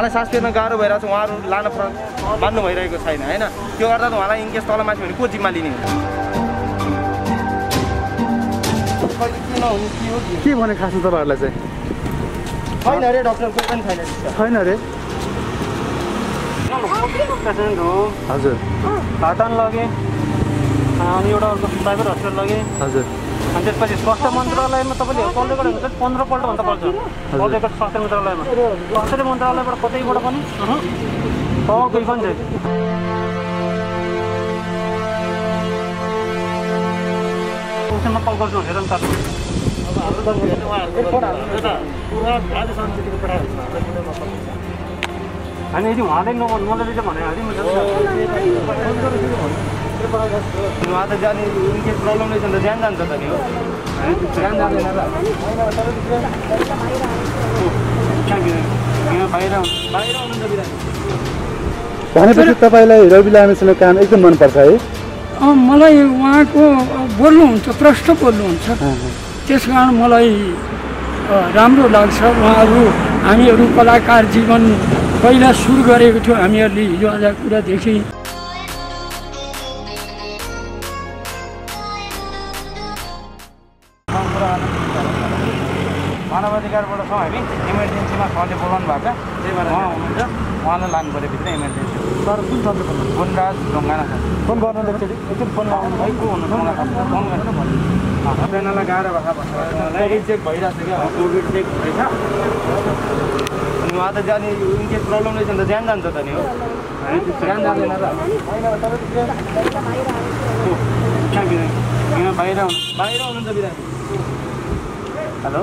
उहाँलाई सास फेर्न गाह्रो भइरहेछ, उहाँहरु लान मान्नु भइरहेको छैन हैन। त्यो गर्दा त उहाँलाई इन्केस तल माथि भने को जिम्मा लिने के भने खासमा तपाईहरुलाई चाहिँ हैन रे डाक्टर कोही पनि छैन छैन रे पेसेन्ट हो हजुर पाटन लगे अनि एउटा अर्को प्राइभेट अस्पताल लगे हजुर अनि त्यसपछि स्वास्थ्य मन्त्रालयमा तपाईले कल गरेको हुन्छ 15 पल्ट भन्दा पर्छ बजेको स्वास्थ्य मन्त्रालयमा स्वास्थ्य मन्त्रालयबाट कतैबाट पनि तब कोही पनि छैन उसमा कल गर्छु हेरन त अब हाम्रो त उहाँहरुको एउटा पुरा राज्य संस्कृतिको पढाइ हुन्छ हामीले मतलब अनि यदि उहाँले नलेज भने है म उहाँ त जाने उनके प्रब्लम रहेछ नि त ज्यान जान्छ त नि हो ज्यान जाने भनेपछि तपाईलाई रवि लामिछाने काम एकदम मन पर्छ है। मलाई उहाँको बोल्नुहुन्छ प्रष्ट बोल्नुहुन्छ त्यसकारण मलाई राम्रो लाग्छ। उहाँहरु हामीहरु कलाकार जीवन पहिला सुरु गरेको थियो हामीहरुले हिजो आज कुरा देखि मानव अधिकारबाट छौँ हामी इमर्जेन्सीमा सरले बोलाउनु भएको छ त्यही भएर उहाँ हुनुहुन्छ उहाँलाई लानु पऱ्यो भित्र इमर्जेन्सी सर कुन सरले बोल्नु गुणराज ढुङ्गाना सर फोन गर्नु एकचोटि एकचोटि फोन लगाउनु भयो को हुनु फोन गर्नु भन्नु सबैजनालाई गाह्रो भाषा भन्नु रिजेक्ट भइरहेको छ क्या कोभिड चेक भइरहेछ उहाँ त जाने उनके प्रब्लम रहेछ नि त ज्यान जान्छ त नि हो ज्यान जाँदैन र बाहिर हुनुहुन्छ बिरामी। हेलो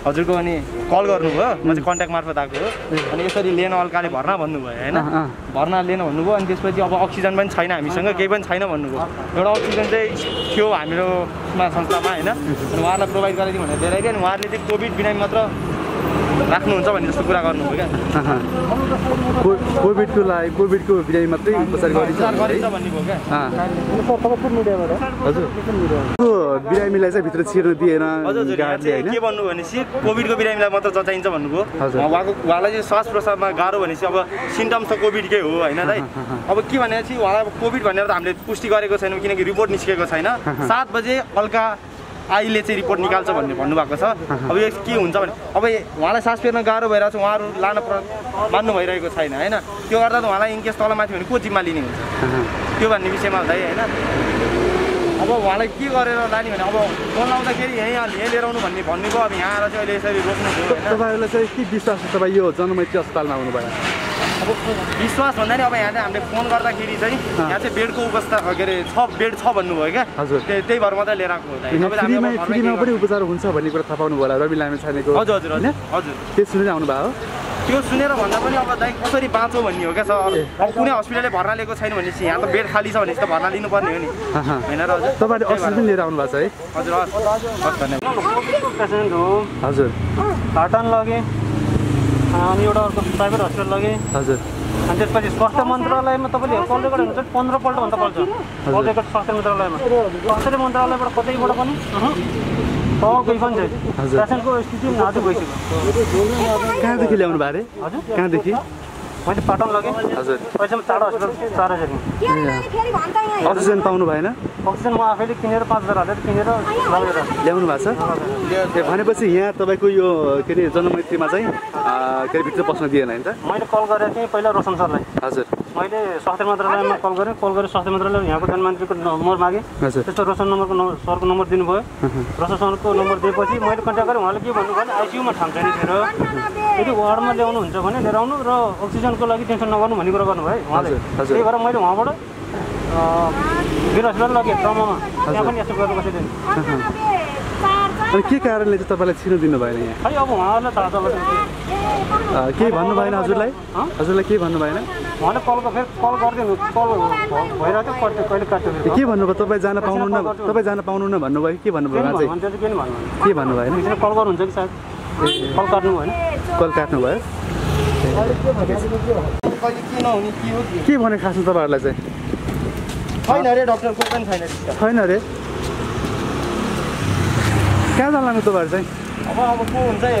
हजुरको अनि कल गर्नुभयो म चाहिँ कन्ट्याक्ट मार्फत आएको हो अनि यसरी लेन अल्काले भर्ना भन्नुभयो हैन भर्ना लेन भन्नुभयो अनि त्यसपछि अब अक्सिजन पनि छैन हामीसँग केही पनि छैन भन्नुभयो एउटा अक्सिजन चाहिँ थियो हाम्रो संस्थामा हैन अनि उहाँलाई प्रोभाइड गराइदिउँ भनेर धेरै अनि उहाँहरूले चाहिँ कोभिड बिरामी मात्र राख्नुहुन्छ भन्ने जस्तो कुरा गर्नुभयो क्या कोभिडको लागि कोभिडको बिरामी मात्रै उपचार गरिन्छ भन्नुभयो क्या हजुर बिरामीलाई चाहिँ भित्र छिर्न दिएन हजुर के भन्नु भनेपछि कोभिडको बिरामीलाई मात्र जचाइन्छ भन्नुभयो उहाँको उहाँलाई चाहिँ श्वास प्रश्वासमा गाह्रो भनेपछि अब सिम्टम्स त कोभिडकै हो होइन दाइ। अब के भनेपछि उहाँलाई अब कोभिड भनेर त हामीले पुष्टि गरेको छैनौँ किनकि रिपोर्ट निस्केको छैन 7 बजे हल्का आइले चाहिँ रिपोर्ट निकाल्छ भन्ने भन्नुभएको छ। अब यो के हुन्छ भने अब उहाँलाई सास फेर्न गाह्रो भइरहेछ उहाँहरू लान मान्नु भइरहेको छैन होइन त्यो गर्दा त उहाँलाई इन्केस तल माथि भने को जिम्मा लिने हुन्छ त्यो भन्ने विषयमा दाइ होइन। अब उहाँलाई के गरेर लाने भने अब बोलाउँदाखेरि यहीँ लिएर आउनु भन्ने भन्नुभयो अब यहाँ आएर चाहिँ अहिले यसरी रोक्नुभयो तपाईँहरूलाई चाहिँ के विश्वास छ तपाईँ यो जनमैत्री अस्पतालमा आउनुभयो अब विश्वास भन्दाखेरि अब यहाँ चाहिँ हामीले फोन गर्दाखेरि चाहिँ यहाँ चाहिँ बेडको अवस्था के अरे 6 बेड छ भन्नुभयो क्या हजुर त्यही भएर मात्रै लिएर आएको हो उपचार हुन्छ भन्ने कुरा थाहा पाउनु भयो होला रवि लामिछानेको हजुर हजुर होइन हजुर त्यो सुनेर आउनुभयो त्यो सुनेर भन्दा पनि अब दाइ कसरी बाँचो भन्ने हो क्या सर अब कुनै हस्पिटलले भर्ना लिएको छैन भनेपछि यहाँ त बेड खाली छ भनेपछि त भर्ना लिनुपर्ने हो नि होइन र हजुर तपाईँले अस्पताल लिएर आउनु भएको छ है हजुर हस् धन्यवाद पेसेन्ट हो हजुर पाटन लगे अनि एउटा अर्को प्राइभेट हस्पिटल लगे हजुर अनि त्यसपछि स्वास्थ्य मन्त्रालयमा तपाईँले कल गरेको हुन्छ 15 पल्ट भन्दा पर्छ बजेको स्वास्थ्य मन्त्रालयबाट कतैबाट पनि कोही पनि छैन पेसेन्टको स्थिति नाजुक भइसक्यो। कहाँदेखि ल्याउनु भयो अरे हजुर कहाँदेखि मैले पाटन लगेँ हजुर पैसामा टाढा हस्पिटल 4000 अक्सिजन पाउनु भएन अक्सिजन म आफैले किनेर 5000 हालेर किनेर ल्याउनु भएको छ। भनेपछि यहाँ तपाईँको यो के अरे जनमैत्रीमा चाहिँ के अरे भित्र बस्न दिएन हैन त मैले कल गरेर चाहिँ पहिला रोशन सरलाई हजुर मैले स्वास्थ्य मन्त्रालयमा कल गरेँ स्वास्थ्य मन्त्रालय यहाँको जनमन्त्रीको नम्बर मागेँ त्यस्तो रोशन नम्बरको सरको नम्बर दिनुभयो रोशन सरको नम्बर दिएपछि मैले कन्ट्याक्ट गरेँ उहाँले के भन्नुभयो भने आइसियुमा ठाउँ छैन थियो यदि वार्डमा ल्याउनुहुन्छ भने लिएर आउनु र अक्सिजनको लागि टेन्सन नगर्नु भन्ने कुरा गर्नुभयो उहाँले त्यही भएर मैले उहाँबाट मेरो हस्पिटल लगेँ क्रममा त्यहाँ पनि यसो गर्नु कसैले अनि के कारणले चाहिँ तपाईँलाई छिर्न दिनु भएन यहाँ खै अब उहाँहरूलाई थाहा छ केही भन्नु भएन हजुरलाई केही भन्नु भएन उहाँले कल गरिदिनु कल भइरहेको थियो कहिले काट्यो के भन्नुभयो तपाईँ जान पाउनुहुन्न भन्नुभयो के भन्नुभयो के भन्नुभयो कल गर्नुहुन्छ कि सायद कॉल तपाईं चाहिँ यो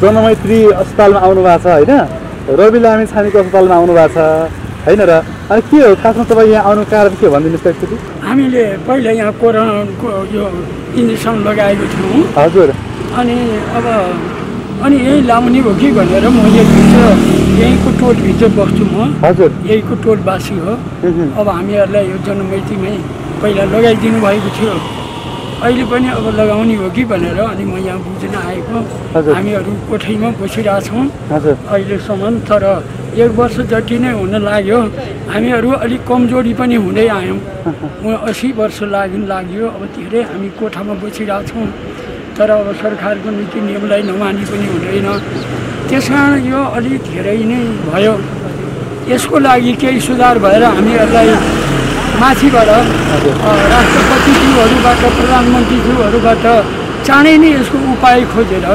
जनमैत्री अस्पतालमा आउनु भएको छ हैन रवि लामिछानेको अस्पतालमा आउनु भएको छ हैन र अनि के हो खासमा तपाई यहाँ आउनु कारण के भन्दिनुस् त एकचोटी हामीले पहिले यहाँ कोरोनाको यो इन्जेक्सन लगाएको थियौं हजुर अनि अब अनि यही लाउनी हो कि भनेर म यहीको टोल भित्र बस्छु म हजुर यहीको टोलवासी हो अब हामीहरुलाई यो जनमैत्रीमै पहिला लगाइदिनु भएको थियो अहिले पनि अब लगाउने हो कि भनेर अनि म यहाँ बुझ्न आएको हामीहरु कोठैमा बसिरा छौं अहिलेसम्म तर एक वर्ष जति नै हुन लाग्यो हामीहरु अलि कमजोरी पनि हुँदै आयौं म 80 वर्ष लाग्यो अब धेरै हामी कोठामा बसिरा छौं तर अब सरकारको नीति नियमलाई नमानी पनि हुँदैन त्यसकारण यो अलि धेरै नै भयो यसको लागि केही सुधार भएर हामीहरुलाई माथिबाट राष्ट्रपति ज्यूहरुबाट प्रधानमन्त्री ज्यूहरुबाट चाँडै नै यसको उपाय खोजेर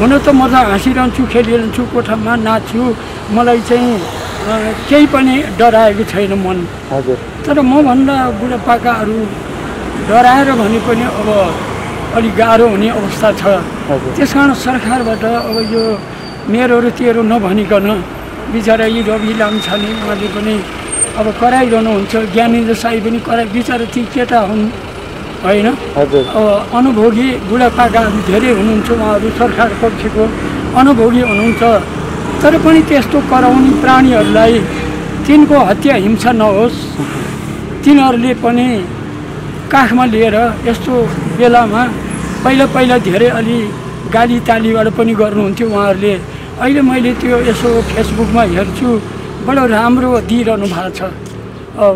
हुन त म चाहिँ हाँसिरहन्छु खेलिरहन्छु कोठामा नाच्छु मलाई चाहिँ केही पनि डराएको छैन मन हजुर तर म भन्दा बुढापाकाहरु डराएर भने पनि अब अलि गाह्रो हुने अवस्था छ त्यसकारण सरकारबाट अब यो मेरोहरु तेरो नभनिकन बिचारा यी रवि लामिछाने उहाँले पनि अब कराइरहनुहुन्छ ज्ञानेन्द्र साई पनि कराइ बिचारा ती केटा हुन् हैन हजुर अब अनुभवी बुढापाकाहरु धेरै हुनुहुन्छ उहाँहरु सरकार पक्षको अनुभवी हुनुहुन्छ तर पनि त्यस्तो कराउने प्राणीहरुलाई तिनको हत्या हिंसा नहोस् तिनीहरुले पनि काखमा लिएर यस्तो बेलामा पहिला पहिला धेरै अलि गाली तालीबाट पनि गर्नुहुन्थ्यो उहाँहरुले अहिले मैले त्यो यसो फेसबुकमा हेर्छु बडो राम्रो दिइरहनु भएको छ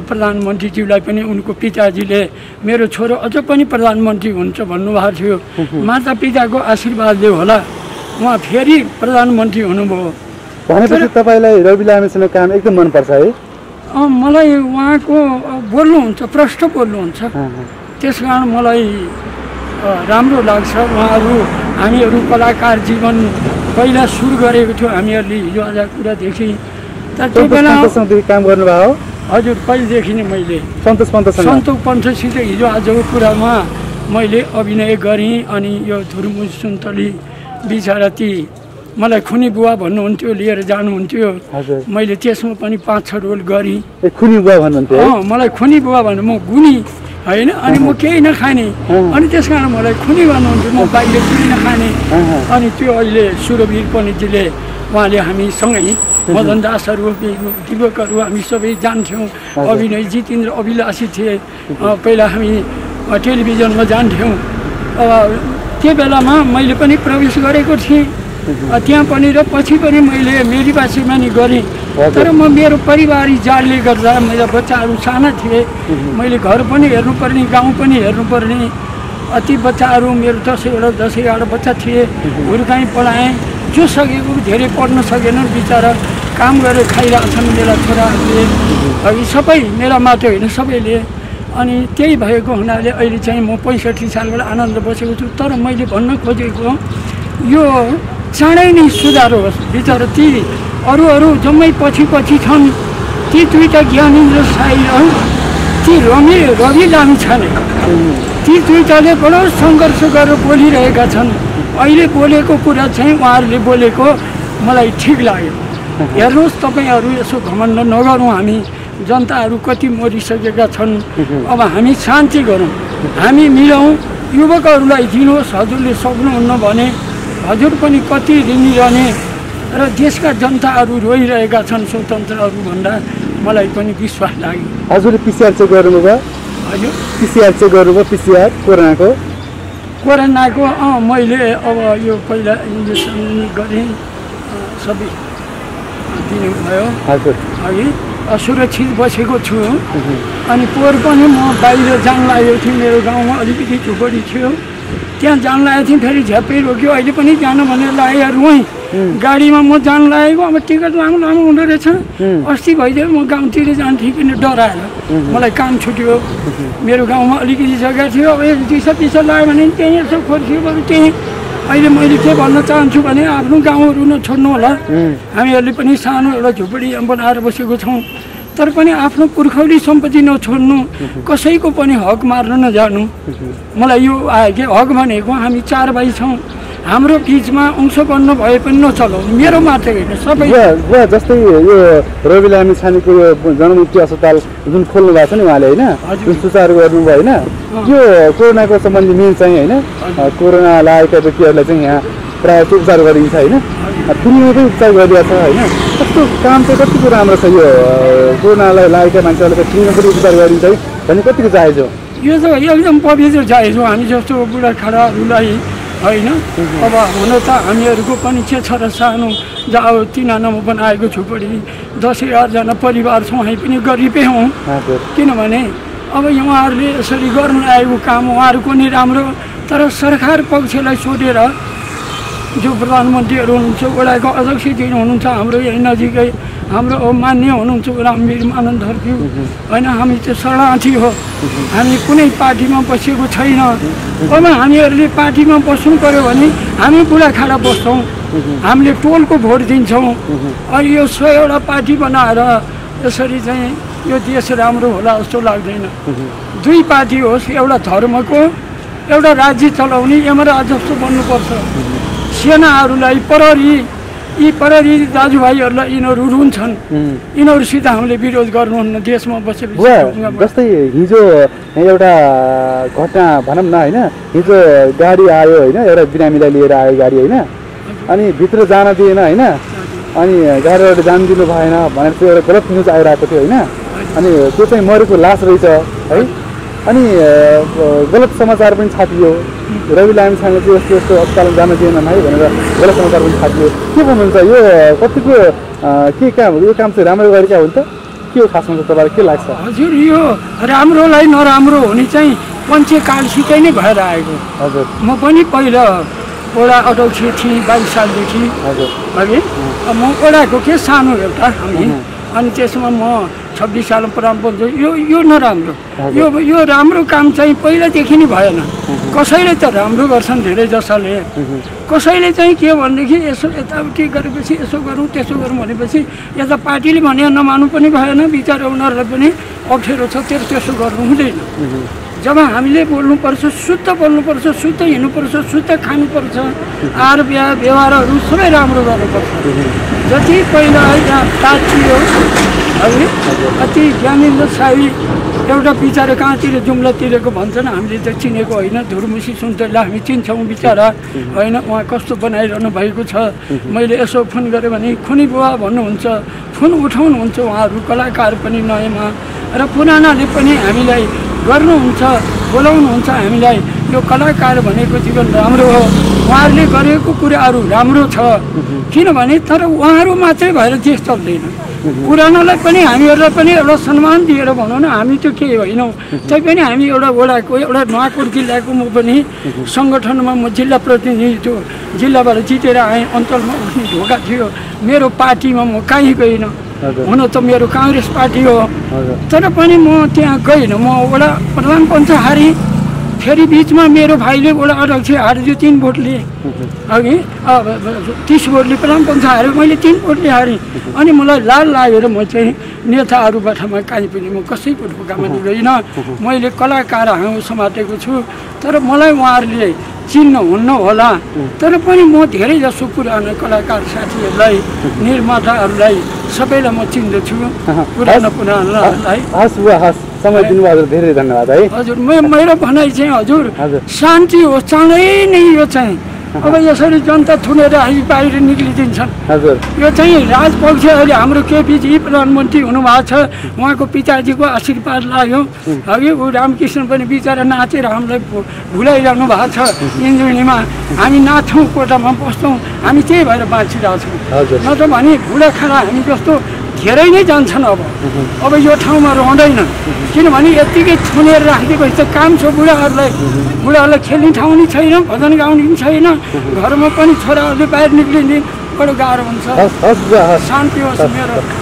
प्रधानमन्त्री ज्यूलाई पनि उनको पिताजीले मेरो छोरो अझ पनि प्रधानमन्त्री हुन्छ भन्नुभएको थियो माता पिताको आशीर्वादले होला उहाँ फेरि प्रधानमन्त्री हुनुभयो भनेपछि तपाईलाई रवि लामिछानेको काम एकदम मन पर्छ है मलाई उहाँको बोल्नुहुन्छ प्रष्ट बोल्नुहुन्छ त्यसकारण मलाई राम्रो लाग्छ उहाँहरु हामीहरु कलाकार जीवन पहिला सुरु गरेको थियो हामीहरुले हिजो आज कुरा देखि त्यो बेलासम्म काम गर्नुभयो हजुर पहिले देखि नै मैले सन्तोष पन्तसित हिजो आजको कुरामा मैले अभिनय गरेँ अनि यो धुरमुज सुन्तली बिचारा ती मलाई खुनी बुवा भन्नुहुन्थ्यो लिएर जानुहुन्थ्यो मैले त्यसमा पनि 5-6 रोल गरेँ खुनी बुवा भन्नुहुन्थ्यो मलाई खुनी बुवा भन्नु म गुनी हैन अनि म केही नखाने अनि त्यसकारण मलाई खुनी भन्नुहुन्थ्यो म बाहिर केही नखाने अनि त्यो अहिले सुरवीर पण्डितजीले उहाँले हामी सँगै मदन दासहरु दिवकहरु हामी सबै जान्थ्यौं अभिनय जितेन्द्र अभिलाषी थिए पहिला हामी टेलिभिजनमा जान्थ्यौं त्यो बेलामा मैले पनि प्रवेश गरेको थिएँ त्यहाँ पनि र पछि पनि मैले मेरी बासीमा नि गरेँ तर म मेरो पारिवारिक जालले गर्दा मेरा बच्चाहरु साना थिए मैले घर पनि हेर्नुपर्ने गाउँ पनि हेर्नुपर्ने अति बच्चाहरु मेरो 10-11 बच्चा थिए हुर्काइ पढाएँ जो सकेको धेरै पढ्न सकेनन् बिचारा काम गरेर खाइरहेछन् मेरा छोराहरूले अनि सबै मेरा मात्र होइन सबैले अनि त्यही भएको हुनाले अहिले चाहिँ म 65 सालबाट आनन्द बसेको छु तर मैले भन्न खोजेको यो चाँडै नै सुधार होस् बिचारा ती अरू जम्मै पछि छन् ती दुईटा ज्ञानेन्द्र साई र ती रवि लामिछाने ती दुईटाले बडो संघर्ष गरेर बोलिरहेका छन् अहिले बोलेको कुरा चाहिँ उहाँहरूले बोलेको मलाई ठीक लाग्यो हेर्नुस् तपाईहरु यसो घमण्ड नगरौं हामी जनताहरु कति मरिसकेका छन् अब हामी शान्ति गरौं हामी मिलौं युवकहरुलाई दिनुहोस् हजुरले सक्नुहुन्न भने हजुर पनि कति रिनिरहने र देशका जनताहरु रोइरहेका छन् स्वतन्त्रहरु भन्दा मलाई पनि विश्वास लाग्यो हजुरले पीसीआर चाहिँ गर्नुभयो हजुर पीसीआर चाहिँ गर्नुभयो पीसीआर कोरोनाको मैले अब यो पहिला इन्जेक्सन गरे सबै दिनु भयो हजुर अनि असुरक्षित बसेको छु अनि पोहोर पनि म बाहिर जान लागेको थिएँ मेरो गाउँमा अलिकति झोपडी थियो त्यहाँ जान लागेको थिएँ फेरि झ्याप्पै रोक्यो अहिले पनि जान भनेर लाग्यो रुई गाडीमा म जान लागेको अब टिकट लामो हुँदो रहेछ अस्ति भइदियो म गाउँतिर जान्थेँ किन डराएर मलाई काम छुट्यो मेरो गाउँमा अलिकति जग्गा थियो अब पैसा लाग्यो भने त्यहीँ यसो खोज्यो भने त्यहीँ अहिले मैले के भन्न चाहन्छु भने आफ्नो गाउँहरु नछोड्नु होला हामीहरुले पनि सानो एउटा झोपडी बनाएर बसेको छौं तर पनि आफ्नो पुर्खौली सम्पत्ति नछोड्नु कसैको पनि हक मार्न नजानु मलाई यो आयो हक भनेको हामी चार भाइ छौं हाम्रो बीचमा अंशबन्न भए पनि नचलाउनु मेरो मात्र हैन सबै जस्तै यो रवि लामिछानेको जनमुक्ति अस्पताल जुन खोल्नु भएको छ नि उहाँले हैन जुन सुचार गर्नुभयो हैन यो कोरोनाको सम्बन्धी मेन चाहिँ हैन कोरोना लागेका व्यक्तिहरुलाई चाहिँ यहाँ प्राय उपचार गरिन्छ हैन दुनियाँमै उपचार गरिएको छ हैन कस्तो काम चाहिँ कतिको राम्रो छ यो कोरोनालाई लागेका मान्छेहरुलाई दुनियाँमै उपचार गरिन्छ भने कतिको जायज हो यो चाहिँ एकदम पवित्र जायज हो हामी जस्तो बुढाखाडाहरुलाई हैन अब हुन त हामीहरुको पनि के छ र सानो जाओ तिनानमा बनाएको झोपडी 10000 जना परिवार छौं हामी पनि गरिबै हौं किनभने अब यहाँहरुले यसरी गर्न आएको काम उहाँहरुको नि राम्रो तर सरकार पक्षलाई सोधेर जो प्रधानमन्त्रीहरु हुनुहुन्छ वडाको अध्यक्षजी हुनुहुन्छ हाम्रो यही नजिकै हाम्रो मान्य हुनुहुन्छ रामवीर आनन्द हरज्यू हैन हामी चाहिँ शरणार्थी हो हामी कुनै पार्टीमा बसेको छैन अब हामीहरुले पार्टीमा बस्नु पर्यो भने हामी बुढाखाडा बस्छौं हामीले टोलको भोट दिन्छौं अनि यो 100 वटा पार्टी बनाएर यसरी चाहिँ यो देश राम्रो होला जस्तो लाग्दैन दुई पार्टी होस् एउटा धर्मको एउटा राज्य चलाउने यमराज जस्तो बन्नु पर्छ सेनाहरुलाई प्रहरी यी प्रहरी दाजुभाइहरुलाई यिनीहरु रुन्छन् यिनीहरुसित हामीले विरोध गर्नुहुन्न देशमा बसेपछि जस्तै हिजो एउटा घटना भनम न हैन हिजो गाडी आयो हैन एउटा बिरामीलाई लिएर आयो गाडी हैन अनि भित्र जान दिएन हैन अनि गाडीबाट जान दिनु भएन भनेर त्यो एउटा गलत न्यूज आइरहेको थियो हैन अनि त्यो चाहिँ मरेको लास रहेछ है अनि गलत समाचार पनि छापियो रवि लामिछाने चाहिँ यस्तो यस्तो अस्पतालमा जान दिएन है भनेर गलत समाचार पनि छापियो के भन्नुहुन्छ यो कतिको के काम यो काम चाहिँ राम्रो गरेका हुन्छ के हो खासमा तपाईलाई के लाग्छ हजुर यो राम्रोलाई नराम्रो हुने चाहिँ पञ्चकालसितै नै भएर आएको हजुर म पनि पहिला वडा अध्यक्ष थिएँ 22 सालदेखि हजुर अनि म वडाको के सानो एउटा हामी अनि त्यसमा म 26 सालमा प्रारम्भ यो नराम्रो यो राम्रो काम चाहिँ पहिलादेखि नै भएन कसैले त राम्रो गर्छन् धेरै जसले कसैले चाहिँ के भनेदेखि यसो यताउति गरेपछि यसो गरौँ त्यसो गरौँ भनेपछि यता पार्टीले भने नमान्नु पनि भएन बिचारा उनीहरुलाई पनि अप्ठ्यारो छ त्यसो गर्नु हुँदैन जब हामीले बोल्नुपर्छ शुद्ध बोल्नुपर्छ शुद्ध हिँड्नुपर्छ शुद्ध खानुपर्छ आहार व्यवहारहरु सबै राम्रो गर्नुपर्छ जति पहिला तातियो अनि अति ज्ञानेन्द्र साई एउटा बिचारा कहाँतिर जुम्ला तिरेको भन्छन् हामीले त चिनेको होइन धुरमुसी सुन्तला हामी चिन्छौं बिचारा हैन उहाँ कस्तो बनाइरहनु भएको छ मैले यसो फोन गरे भने खुनी बुवा भन्नुहुन्छ फोन उठाउनुहुन्छ उहाँहरु कलाकार पनि नयाँमा र पुरानाले पनि हामीलाई गर्नुहुन्छ बोलाउनुहुन्छ हामीलाई यो कलाकार भनेको जीवन राम्रो हो उहाँहरुले गरेको कुराहरु राम्रो छ किनभने तर उहाँहरु मात्रै भएर देश चल्दैन पुरानोलाई पनि हामीहरुलाई पनि एउटा सम्मान दिएर भनौं न हामी त के हैनौ तैपनि हामी एउटा वडाको एउटा नुवाकोट जिल्लाको म पनि संगठनमा म जिल्ला प्रतिनिधि हो जिल्लाबाट जितेर आएँ अञ्चलमा उठ्ने धोका थियो मेरो पार्टीमा म कहीँ गएन हुन त मेरो कांग्रेस पार्टी हो तर पनि म त्यहाँ गएन। म वडा प्रधान पञ्चायत हारे, फेरि बीचमा मेरो भाइले वडा अध्यक्ष हारे, 3 भोटले अघि 30 भोटले प्रधान पञ्चायत हारे, मैले 3 भोटले हारे। अनि मलाई लाज लागेर म चाहिँ नेताहरूबाट म काहीँ पनि म कसैको ढोकामा गएन। मैले कलाकार हौ समातेको छु, तर मलाई उहाँहरूले चिन्न हुन्न होला। तर पनि म धेरै जसो पुरानो कलाकार साथीहरूलाई, निर्माताहरूलाई सबैलाई म चिन्दछु, पुरानो पुरानोलाई। हस् हस्, समय दिनुभयो हजुर, धेरै धन्यवाद है हजुर। मेरो भनाइ चाहिँ हजुर शान्ति होस्, चाँडै नै यो चाहिँ अब यसरी जनता थुनेर हामी बाहिर निक्लिदिन्छन् हजुर। यो चाहिँ राजपक्षले, हाम्रो केपीजी प्रधानमन्त्री हुनुभएको छ, उहाँको पिताजीको आशीर्वाद लाग्यो। अघि ऊ रामकृष्ण पनि बिचरा नाचेर हामीलाई भुलाइरहनु भएको छ। इन्जुरीमा हामी नाच्छौँ, कोटामा बस्छौँ, हामी त्यही भएर बाँचिरहेछौँ। नत्र भने भुलाखाडा हामी जस्तो धेरै नै जान्छन्। अब यो ठाउँमा रहँदैन, किनभने यत्तिकै थुनेर राखिदिएपछि त काम छ बुढाहरूलाई। बुढाहरूलाई खेल्ने ठाउँ नि छैन, भजन गाउने पनि छैन, घरमा पनि छोराहरूले बाहिर निक्लिने बडो गाह्रो हुन्छ। शान्ति होस् मेरो।